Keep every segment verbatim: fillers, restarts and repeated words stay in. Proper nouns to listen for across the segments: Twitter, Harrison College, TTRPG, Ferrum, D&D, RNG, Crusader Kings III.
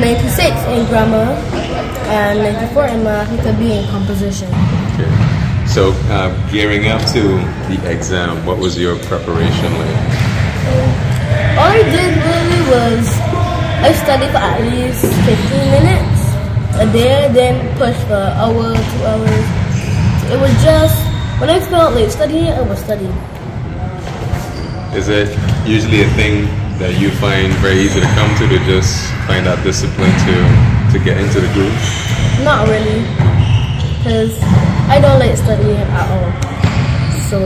ninety-six in grammar, and ninety-four in mathematical B in composition. Okay. So uh, gearing up to the exam, what was your preparation like? Uh, all I did really was I studied for at least fifteen minutes a day, then pushed for an hour, two hours. It was just when I felt like studying, I was studying. Is it usually a thing that you find very easy to come to, to just find that discipline to to get into the groove? Not really, because I don't like studying at all. So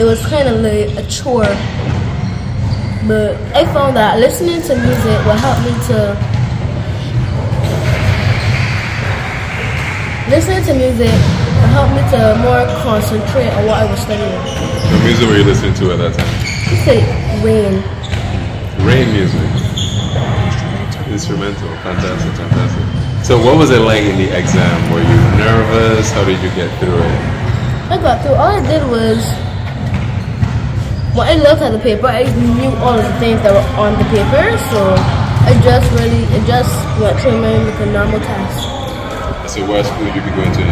it was kind of like a chore. But I found that listening to music will help me to listening to music will help me to more concentrate on what I was studying. What music were you listening to at that time? I said rain. Rain music. Instrumental. Fantastic, fantastic. So what was it like in the exam? Were you nervous? How did you get through it? I got through. All I did was, when I looked at the paper, I knew all of the things that were on the paper, so I just really, it just went through my with a normal test. So what school would you be going to?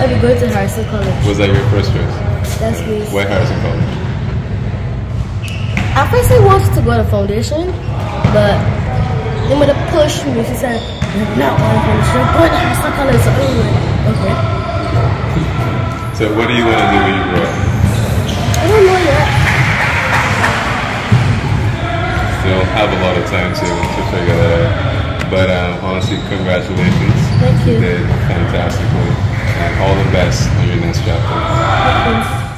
I would go to Harrison College. Was that your first choice? That's me. Why Harrison College? At first I wanted to go to foundation, but they would have pushed me. She said, "You're not going to foundation, but I'm stuck on this." Okay. So what do you want to do when you grow up? I don't know yet. Still have a lot of time to, to figure that out. But um, honestly, congratulations. Thank you. You did fantastically. And all the best on your next chapter.